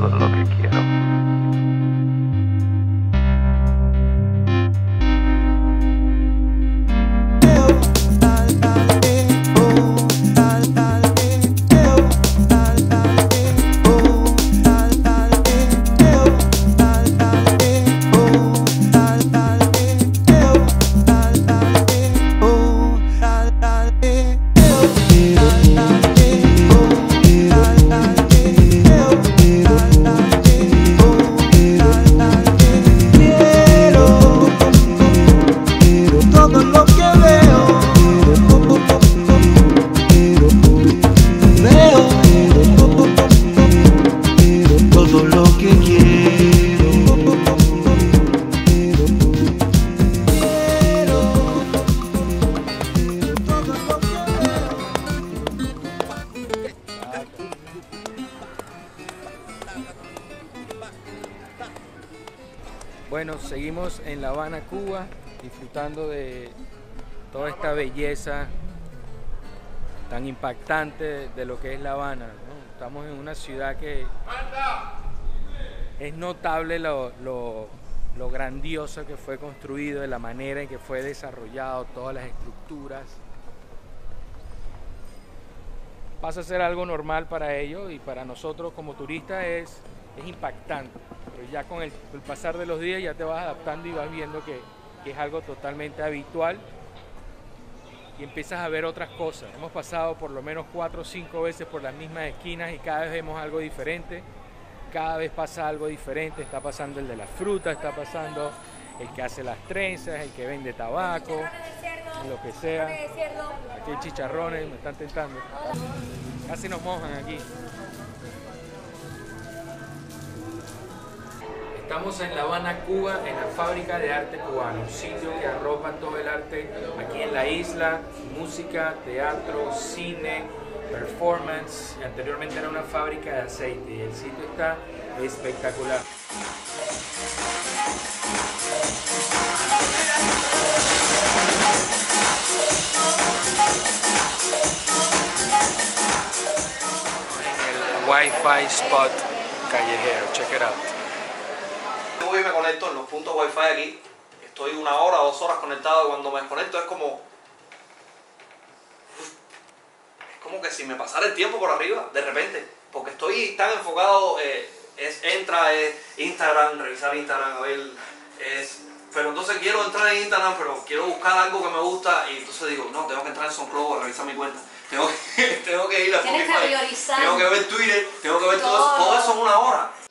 todo lo que quiero. Bueno, seguimos en La Habana, Cuba, disfrutando de toda esta belleza tan impactante de lo que es La Habana, ¿no? Estamos en una ciudad que es notable lo grandioso que fue construido, de la manera en que fue desarrollado, todas las estructuras. Pasa a ser algo normal para ellos y para nosotros como turistas es impactante. Pero ya con el pasar de los días ya te vas adaptando y vas viendo que es algo totalmente habitual y empiezas a ver otras cosas. Hemos pasado por lo menos 4 o 5 veces por las mismas esquinas y cada vez vemos algo diferente, cada vez pasa algo diferente, está pasando el de las frutas, está pasando el que hace las trenzas, el que vende tabaco, lo que sea. Aquí hay chicharrones, me están tentando. Casi nos mojan aquí. Estamos en La Habana, Cuba, en la Fábrica de Arte Cubano, un sitio que arropa todo el arte aquí en la isla, música, teatro, cine, performance. Anteriormente era una fábrica de aceite y el sitio está espectacular. En el Wi-Fi spot callejero, check it out. Y me conecto en los puntos wifi aquí, estoy 1 hora, 2 horas conectado. Cuando me desconecto es como que si me pasara el tiempo por arriba de repente, porque estoy tan enfocado, entra Instagram, revisar Instagram, a ver, pero entonces quiero entrar en Instagram, pero quiero buscar algo que me gusta y entonces digo, no, tengo que entrar en SoundCloud a revisar mi cuenta, tengo que ir a Spotify, tengo que ver Twitter, tengo que ver todo eso, 1 hora.